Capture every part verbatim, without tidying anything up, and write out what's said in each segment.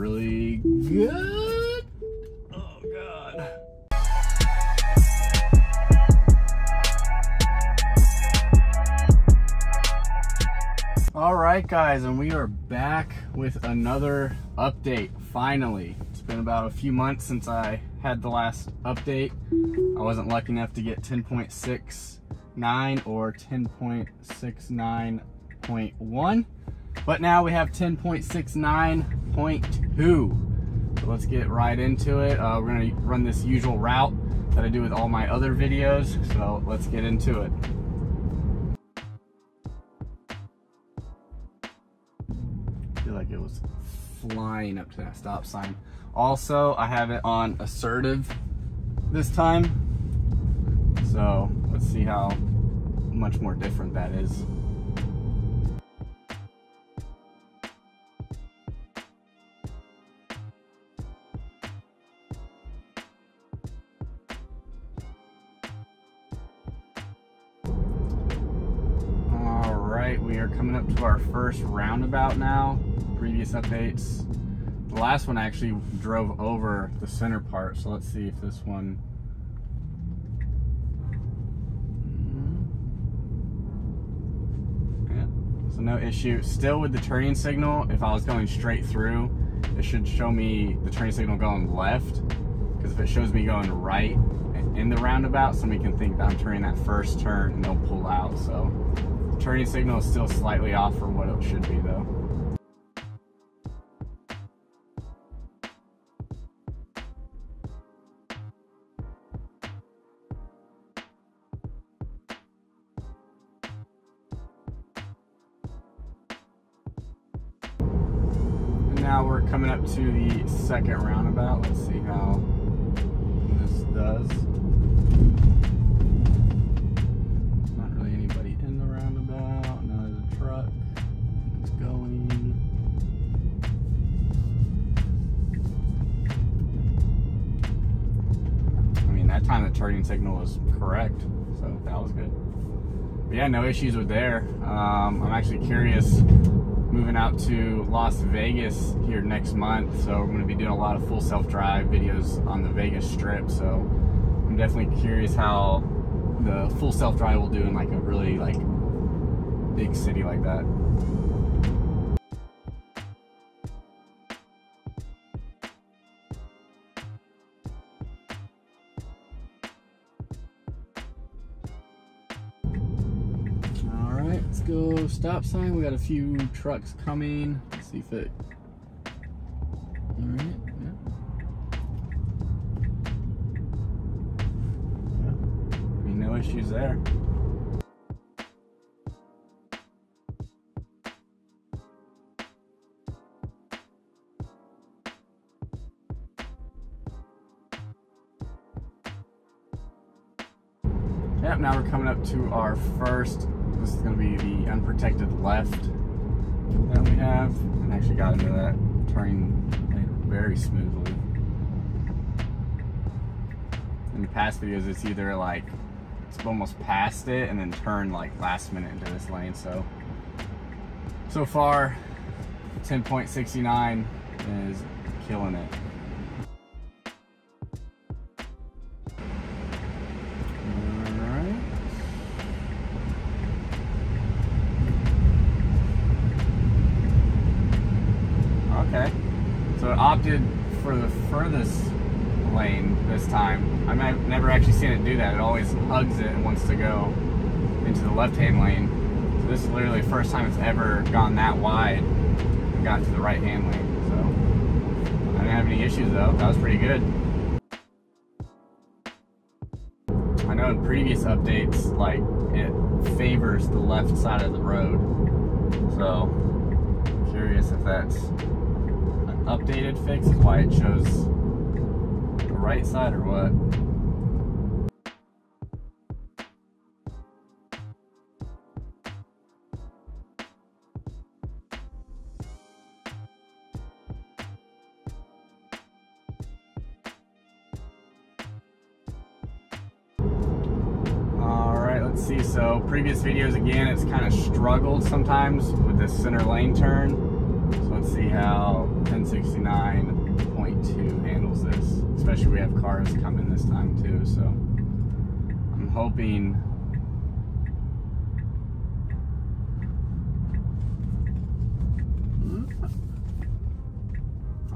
really good. Oh God. All right guys, and we are back with another update, finally. It's been about a few months since I had the last update. I wasn't lucky enough to get ten point six nine or ten point six nine point one. But now we have ten point six nine point two. So let's get right into it. Uh, we're gonna run this usual route that I do with all my other videos. So let's get into it. I feel like it was flying up to that stop sign. Also, I have it on assertive this time. So let's see how much more different that is. We are coming up to our first roundabout now. Previous updates. The last one I actually drove over the center part, so let's see if this one... Yeah, so no issue. Still with the turning signal, if I was going straight through, it should show me the turning signal going left, because if it shows me going right in the roundabout, somebody can think that I'm turning that first turn and they'll pull out, so... Turning signal is still slightly off from what it should be though. And now we're coming up to the second roundabout. Let's see how this does. Time the turning signal was correct, so that was good. But yeah, no issues with there. Um, I'm actually curious, moving out to Las Vegas here next month, so we're going to be doing a lot of full self-drive videos on the Vegas Strip, so I'm definitely curious how the full self-drive will do in like a really like big city like that. Let's go stop sign. We got a few trucks coming. Let's see if it. All right. Yeah. Yeah. I mean, no issues there. Yep. Now we're coming up to our first. This is going to be the unprotected left that we have, and actually got into that turning very smoothly. In the past videos, it's either like it's almost past it and then turn like last minute into this lane. So so far, ten point six nine is killing it. Okay, so it opted for the furthest lane this time. I've never actually seen it do that. It always hugs it and wants to go into the left-hand lane. So this is literally the first time it's ever gone that wide and gotten to the right-hand lane. So I didn't have any issues though. That was pretty good. I know in previous updates, like it favors the left side of the road. So I'm curious if that's updated fix is why it shows the right side or what. Alright, let's see. So previous videos again, it's kind of struggled sometimes with this center lane turn. So let's see how ten sixty-nine especially we have cars coming this time too, so I'm hoping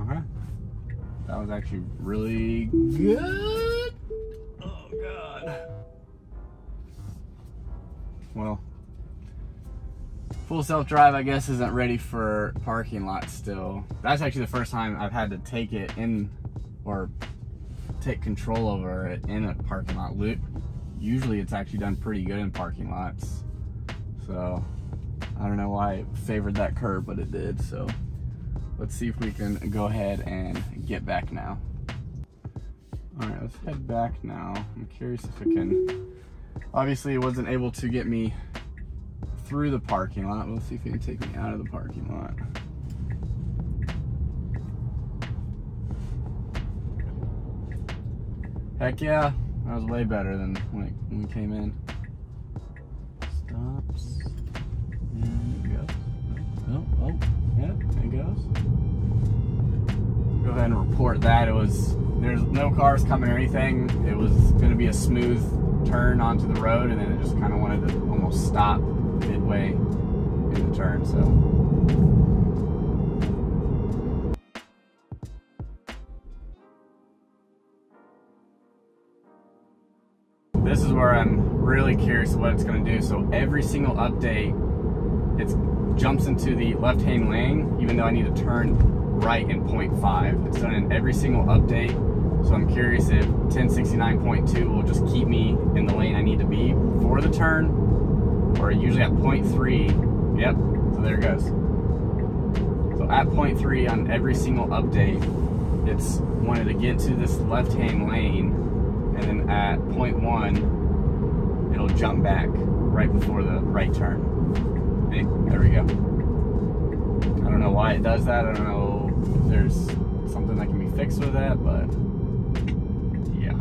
okay. That was actually really good. Oh god. Well, full self-drive, I guess, isn't ready for parking lot still. That's actually the first time I've had to take it in or take control over it in a parking lot loop. Usually it's actually done pretty good in parking lots. So I don't know why it favored that curve, but it did. So let's see if we can go ahead and get back now. All right, let's head back now. I'm curious if it can, obviously it wasn't able to get me through the parking lot. We'll see if it can take me out of the parking lot. Heck yeah, that was way better than when, it, when we came in. Stops, and it goes. Oh, oh, yeah, it goes. Go ahead and report that. It was, there's no cars coming or anything. It was gonna be a smooth turn onto the road, and then it just kinda wanted to almost stop midway in the turn, so. This is where I'm really curious of what it's going to do. So every single update, it jumps into the left-hand lane, even though I need to turn right in point five. It's done in every single update. So I'm curious if ten sixty-nine point two will just keep me in the lane I need to be for the turn, or usually at point three. Yep, so there it goes. So at point three on every single update, it's wanted to get to this left-hand lane, and then at point one, it'll jump back right before the right turn. Hey, there we go. I don't know why it does that. I don't know if there's something that can be fixed with that, but yeah.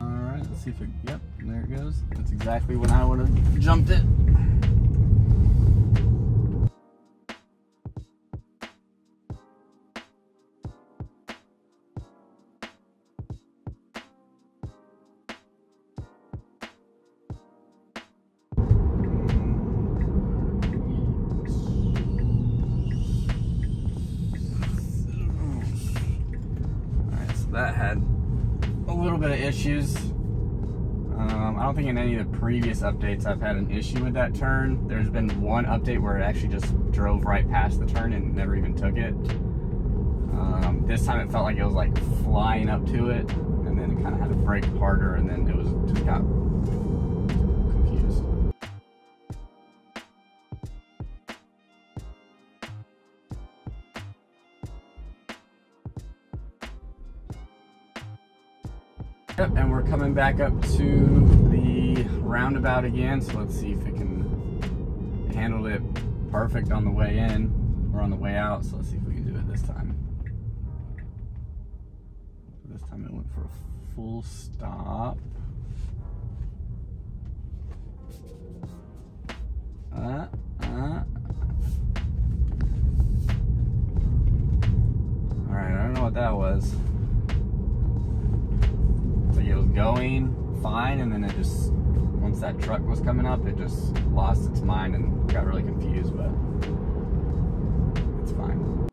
All right, let's see if it, yep. There it goes. That's exactly when I would have jumped it. Alright, so that had a little bit of issues. Um, I don't think in any of the previous updates I've had an issue with that turn. There's been one update where it actually just drove right past the turn and never even took it. Um, this time it felt like it was like flying up to it, and then it kind of had to brake harder, and then it was just got confused. Yep, and we're coming back up to the roundabout again, so let's see if it can handle it perfect on the way in or on the way out. So let's see if we can do it this time. This time it went for a full stop. Uh, uh. Alright, I don't know what that was. It was going fine, and then it just, once that truck was coming up, it just lost its mind and got really confused, but it's fine.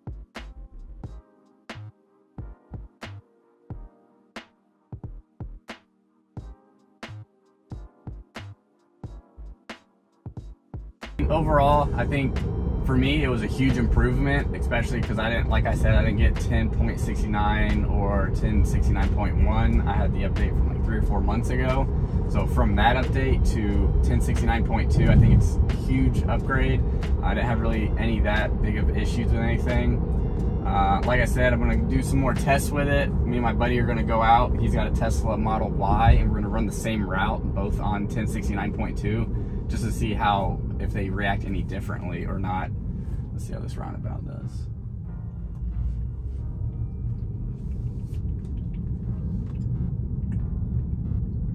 Overall, I think for me it was a huge improvement, especially because I didn't, like I said, I didn't get ten point sixty-nine or ten sixty-nine point one. I had the update from like three or four months ago. So from that update to ten sixty-nine point two, I think it's a huge upgrade. I didn't have really any that big of issues with anything. Uh, like I said, I'm gonna do some more tests with it. Me and my buddy are gonna go out. He's got a Tesla Model Y, and we're gonna run the same route, both on ten sixty-nine point two, just to see how, if they react any differently or not. Let's see how this roundabout does.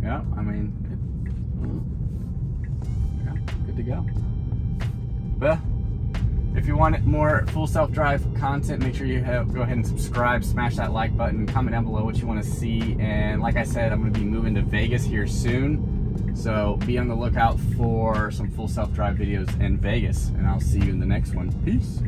Yeah, I mean, it, yeah, good to go. But if you want more full self-drive content, make sure you have, go ahead and subscribe, smash that like button, comment down below what you want to see. And like I said, I'm going to be moving to Vegas here soon. So be on the lookout for some full self-drive videos in Vegas. And I'll see you in the next one. Peace.